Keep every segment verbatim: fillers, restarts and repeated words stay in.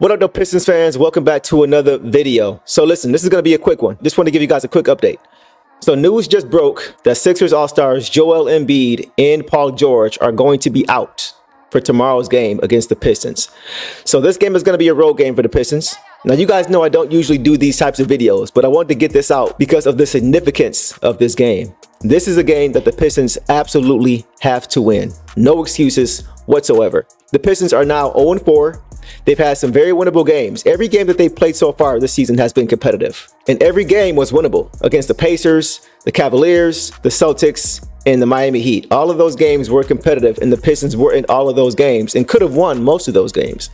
What up, the Pistons fans? Welcome back to another video. So listen, this is going to be a quick one. Just want to give you guys a quick update. So news just broke that Sixers All-Stars Joel Embiid and Paul George are going to be out for tomorrow's game against the Pistons. So this game is going to be a road game for the Pistons. Now, you guys know I don't usually do these types of videos, but I wanted to get this out because of the significance of this game. This is a game that the Pistons absolutely have to win. No excuses whatsoever. The Pistons are now oh and four. They've had some very winnable games. Every game that they've played so far this season has been competitive. And every game was winnable against the Pacers, the Cavaliers, the Celtics, and the Miami Heat. All of those games were competitive, and the Pistons were in all of those games and could have won most of those games.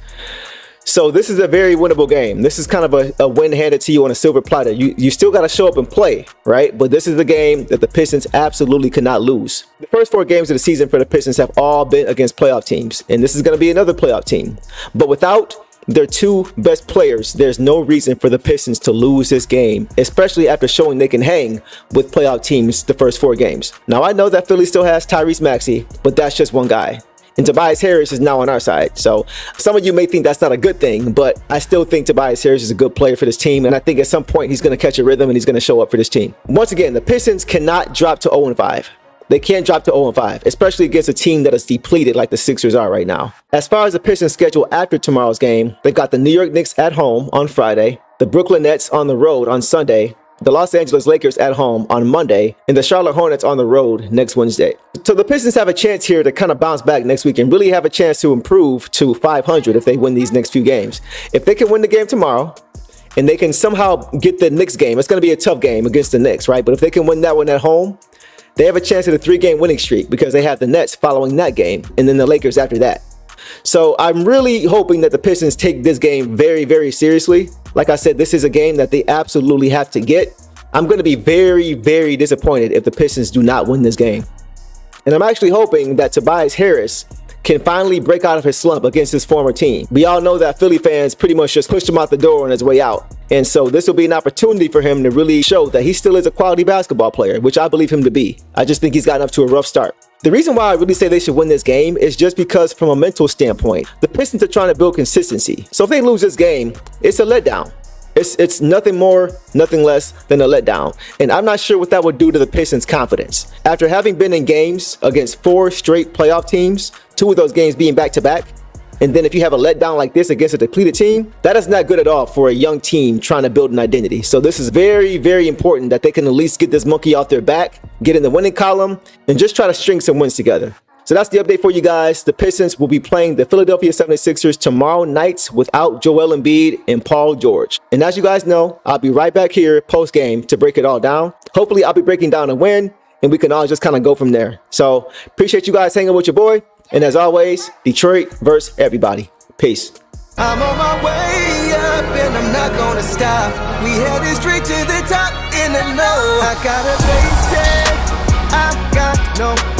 So this is a very winnable game. This is kind of a, a win handed to you on a silver platter. You, you still got to show up and play, right? But this is the game that the Pistons absolutely could not lose. The first four games of the season for the Pistons have all been against playoff teams. And this is going to be another playoff team. But without their two best players, there's no reason for the Pistons to lose this game, especially after showing they can hang with playoff teams the first four games. Now, I know that Philly still has Tyrese Maxey, but that's just one guy. And Tobias Harris is now on our side. So some of you may think that's not a good thing, but I still think Tobias Harris is a good player for this team. And I think at some point he's going to catch a rhythm and he's going to show up for this team. Once again, the Pistons cannot drop to oh and five. They can't drop to oh and five, especially against a team that is depleted like the Sixers are right now. As far as the Pistons' schedule after tomorrow's game, they've got the New York Knicks at home on Friday, the Brooklyn Nets on the road on Sunday, the Los Angeles Lakers at home on Monday, and the Charlotte Hornets on the road next Wednesday. So the Pistons have a chance here to kind of bounce back next week and really have a chance to improve to five hundred if they win these next few games. If they can win the game tomorrow and they can somehow get the Knicks game, it's going to be a tough game against the Knicks, right? But if they can win that one at home, they have a chance at a three-game winning streak because they have the Nets following that game and then the Lakers after that. So I'm really hoping that the Pistons take this game very, very seriously. Like I said, this is a game that they absolutely have to get. I'm going to be very, very disappointed if the Pistons do not win this game. And I'm actually hoping that Tobias Harris can finally break out of his slump against his former team. We all know that Philly fans pretty much just pushed him out the door on his way out. And so this will be an opportunity for him to really show that he still is a quality basketball player, which I believe him to be. I just think he's gotten up to a rough start. The reason why I really say they should win this game is just because from a mental standpoint, the Pistons are trying to build consistency. So if they lose this game, it's a letdown. It's, it's nothing more, nothing less than a letdown. And I'm not sure what that would do to the Pistons' confidence. After having been in games against four straight playoff teams, two of those games being back-to-back, and then if you have a letdown like this against a depleted team, that is not good at all for a young team trying to build an identity. So this is very, very important that they can at least get this monkey off their back, get in the winning column, and just try to string some wins together. So that's the update for you guys. The Pistons will be playing the Philadelphia seventy-sixers tomorrow night without Joel Embiid and Paul George. And as you guys know, I'll be right back here post-game to break it all down. Hopefully, I'll be breaking down a win, and we can all just kind of go from there. So appreciate you guys hanging with your boy. And as always, Detroit versus everybody. Peace. I'm on my way up, and I'm not going to stop. We headed straight to the top in the know. I got a basic. I got no